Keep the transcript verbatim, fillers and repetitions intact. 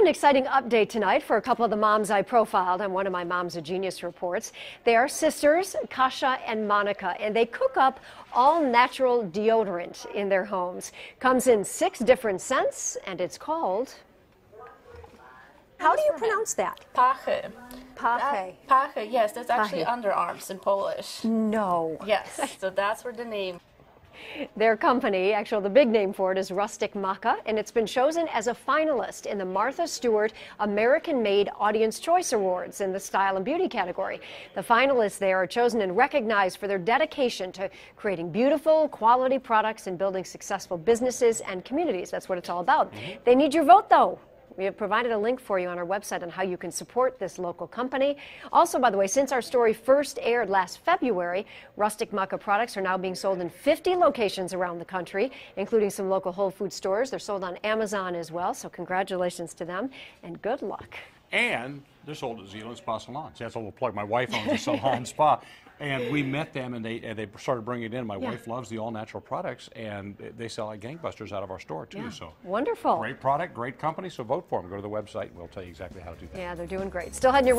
Got an exciting update tonight for a couple of the moms I profiled on one of my Mom's a Genius reports. They are sisters, Kasha and Monica, and they cook up all-natural deodorant in their homes. Comes in six different scents, and it's called... How do you pronounce that? Pach. Pach. Pach, yes, that's actually Pach. Underarms in Polish. No. Yes, so that's where the name... Their company, actually the big name for it is Rustic Maka, and it's been chosen as a finalist in the Martha Stewart American Made Audience Choice Awards in the style and beauty category. The finalists there are chosen and recognized for their dedication to creating beautiful, quality products and building successful businesses and communities. That's what it's all about. They need your vote, though. We have provided a link for you on our website on how you can support this local company. Also, by the way, since our story first aired last February, Rustic Maka products are now being sold in fifty locations around the country, including some local Whole Foods stores. They're sold on Amazon as well, so congratulations to them and good luck. And they're sold at Zeeland Spa Salon. See, that's a little plug. My wife owns a salon spa, and we met them, and they and they started bringing it in. My yeah. wife loves the all-natural products, and they sell like gangbusters out of our store, too. Yeah. So wonderful. Great product, great company, so vote for them. Go to the website, and we'll tell you exactly how to do that. Yeah, they're doing great. Still heading your way.